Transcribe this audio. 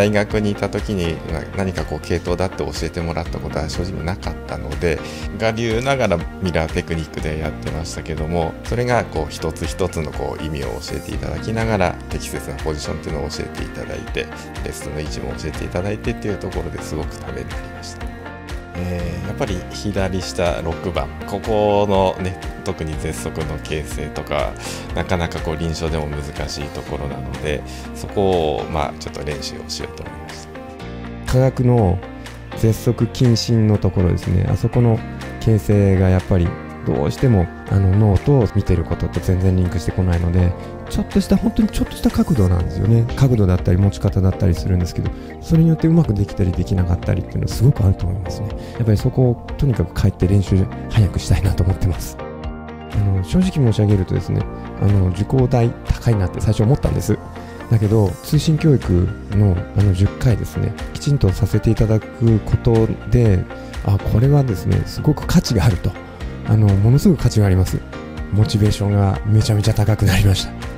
大学にいた時に何かこう系統だって教えてもらったことは正直なかったので、我流ながらミラーテクニックでやってましたけども、それがこう一つ一つのこう意味を教えていただきながら、適切なポジションっていうのを教えていただいて、レストの位置も教えていただいてっていうところですごくためになりました。やっぱり左下6番ここのね、特に絶足の形成とかなかなかこう臨床でも難しいところなので、そこをまあちょっと練習をしようと思いました。科学の絶足近親のところですね、あそこの形成がやっぱりどうしても脳と見てることと全然リンクしてこないので、本当にちょっとした角度なんですよね。角度だったり持ち方だったりするんですけど、それによってうまくできたりできなかったりっていうのはすごくあると思いますね。やっぱりそこをとにかく帰って練習早くしたいなと思ってます。正直申し上げるとですね、受講代高いなって最初思ったんです。だけど通信教育の10回ですね、きちんとさせていただくことで、これはですねすごく価値があると、ものすごく価値があります。モチベーションがめちゃめちゃ高くなりました。